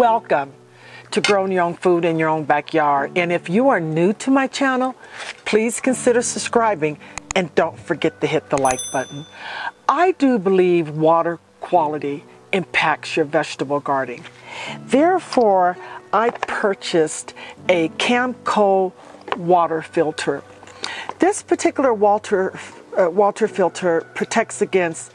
Welcome to growing your own food in your own backyard. And if you are new to my channel, please consider subscribing and don't forget to hit the like button. I do believe water quality impacts your vegetable garden. Therefore, I purchased a Camco water filter. This particular water filter protects against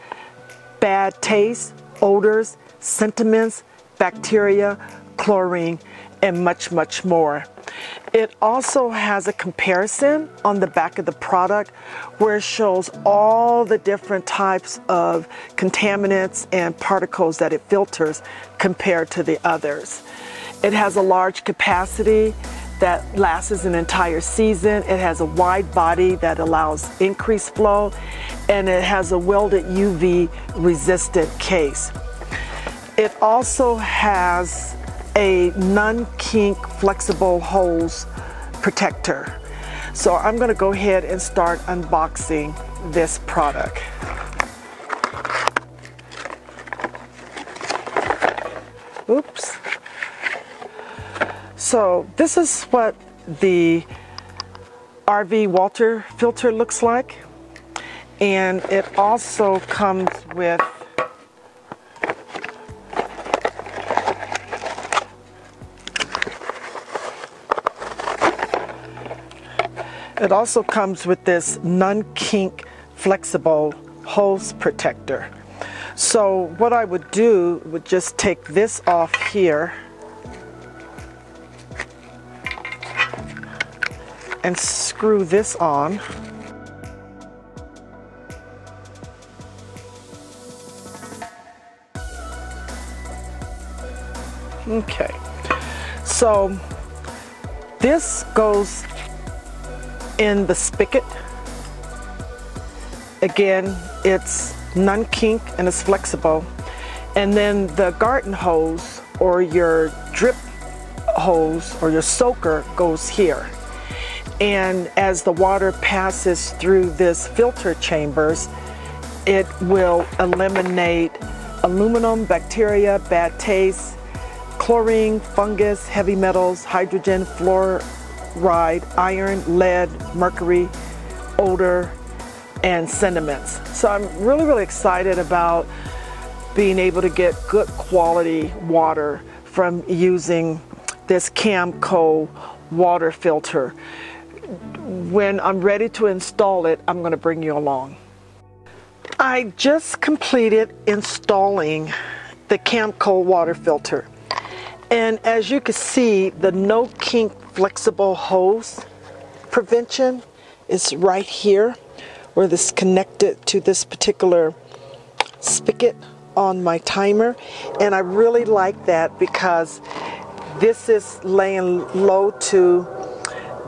bad taste, odors, sentiments, bacteria, chlorine, and much, much more. It also has a comparison on the back of the product where it shows all the different types of contaminants and particles that it filters compared to the others. It has a large capacity that lasts an entire season. It has a wide body that allows increased flow, and it has a welded UV resistant case. It also has a non-kink flexible hose protector. So I'm going to go ahead and start unboxing this product. Oops. So this is what the RV water filter looks like, and it also comes with this non-kink flexible hose protector. So what I would do would just take this off here and screw this on. Okay, so this goes in the spigot. Again, it's non-kink and it's flexible. And then the garden hose or your drip hose or your soaker goes here. And as the water passes through this filter chambers, it will eliminate aluminum, bacteria, bad taste, chlorine, fungus, heavy metals, hydrogen, fluoride, iron, lead, mercury, odor, and sediments. So I'm really excited about being able to get good quality water from using this Camco water filter. When I'm ready to install it, I'm going to bring you along. I just completed installing the Camco water filter. And as you can see, the no kink flexible hose prevention is right here where this is connected to this particular spigot on my timer. And I really like that because this is laying low to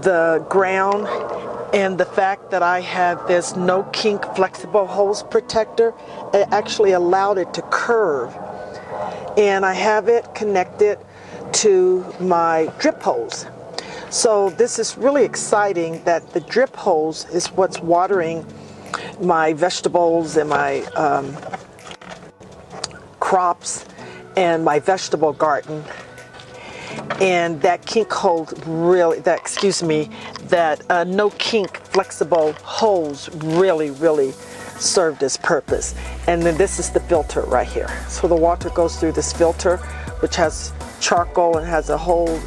the ground, and the fact that I have this no kink flexible hose protector, it actually allowed it to curve. And I have it connected to my drip hose. So this is really exciting that the drip hose is what's watering my vegetables and my crops and my vegetable garden. And that kink hose really, that no kink flexible hose really served its purpose. And then this is the filter right here. So the water goes through this filter, which has charcoal and has a whole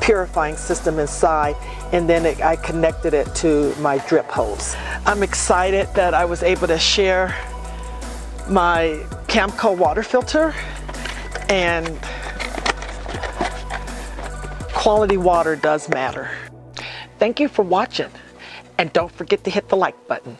purifying system inside, and then I connected it to my drip hose. I'm excited that I was able to share my Camco water filter and quality water does matter. Thank you for watching, and don't forget to hit the like button.